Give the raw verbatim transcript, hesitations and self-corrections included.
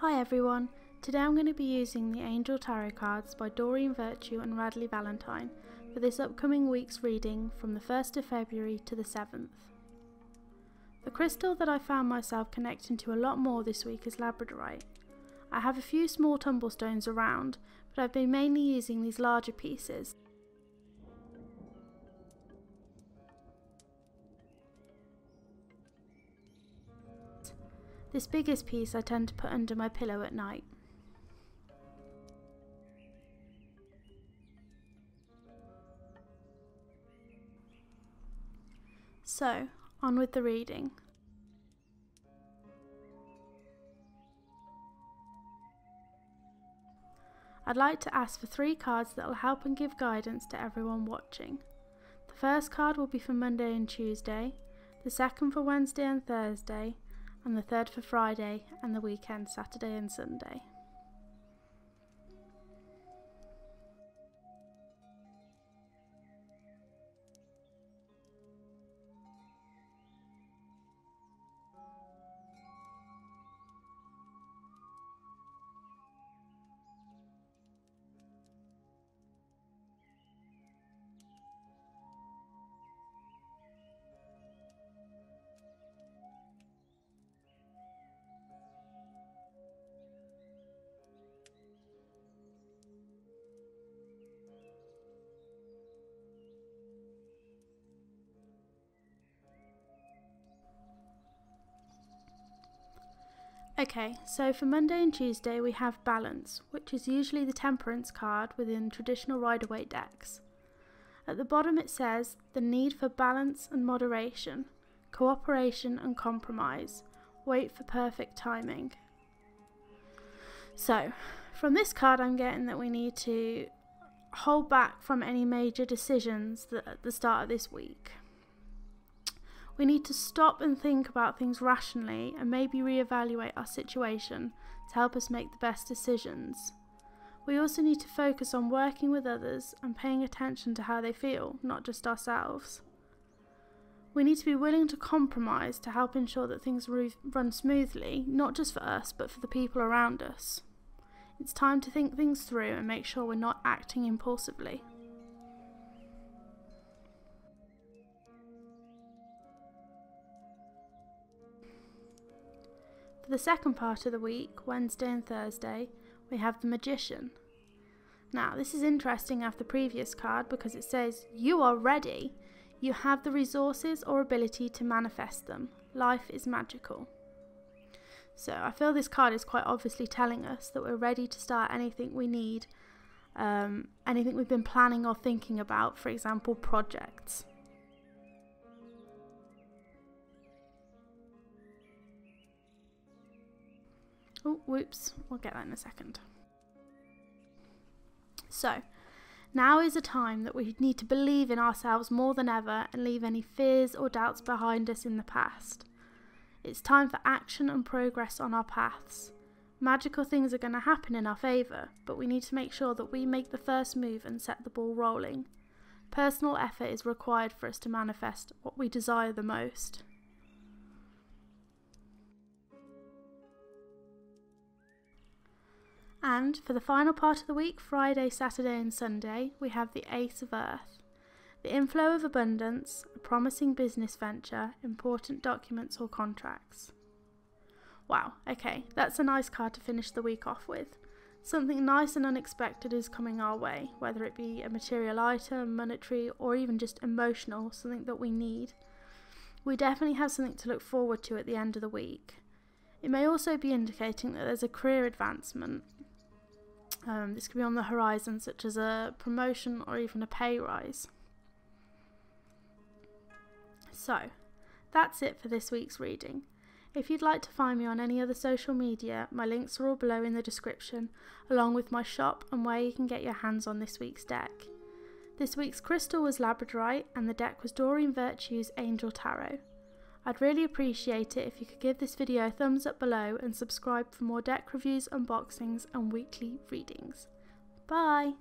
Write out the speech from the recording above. Hi everyone, today I'm going to be using the Angel Tarot Cards by Doreen Virtue and Radley Valentine for this upcoming week's reading from the first of February to the seventh. The crystal that I found myself connecting to a lot more this week is Labradorite. I have a few small tumblestones around, but I've been mainly using these larger pieces. This biggest piece I tend to put under my pillow at night. So, on with the reading. I'd like to ask for three cards that will help and give guidance to everyone watching. The first card will be for Monday and Tuesday, the second for Wednesday and Thursday, and the third for Friday and the weekend, Saturday and Sunday. Okay, so for Monday and Tuesday we have Balance, which is usually the Temperance card within traditional Rider-Waite decks. At the bottom it says, the need for balance and moderation, cooperation and compromise, wait for perfect timing. So, from this card I'm getting that we need to hold back from any major decisions at the start of this week. We need to stop and think about things rationally and maybe reevaluate our situation to help us make the best decisions. We also need to focus on working with others and paying attention to how they feel, not just ourselves. We need to be willing to compromise to help ensure that things run smoothly, not just for us, but for the people around us. It's time to think things through and make sure we're not acting impulsively. For the second part of the week, Wednesday and Thursday, we have the Magician. Now, this is interesting after the previous card because it says, you are ready. You have the resources or ability to manifest them. Life is magical. So I feel this card is quite obviously telling us that we're ready to start anything we need, um, anything we've been planning or thinking about, for example, projects. Oh, whoops, we'll get that in a second. So, now is a time that we need to believe in ourselves more than ever and leave any fears or doubts behind us in the past. It's time for action and progress on our paths. Magical things are going to happen in our favour, but we need to make sure that we make the first move and set the ball rolling. Personal effort is required for us to manifest what we desire the most. And for the final part of the week, Friday, Saturday and Sunday, we have the Ace of Earth. The inflow of abundance, a promising business venture, important documents or contracts. Wow, okay, that's a nice card to finish the week off with. Something nice and unexpected is coming our way, whether it be a material item, monetary, or even just emotional, something that we need. We definitely have something to look forward to at the end of the week. It may also be indicating that there's a career advancement. Um, this could be on the horizon, such as a promotion or even a pay rise. So, that's it for this week's reading. If you'd like to find me on any other social media, my links are all below in the description, along with my shop and where you can get your hands on this week's deck. This week's crystal was Labradorite and the deck was Doreen Virtue's Angel Tarot. I'd really appreciate it if you could give this video a thumbs up below and subscribe for more deck reviews, unboxings and weekly readings. Bye!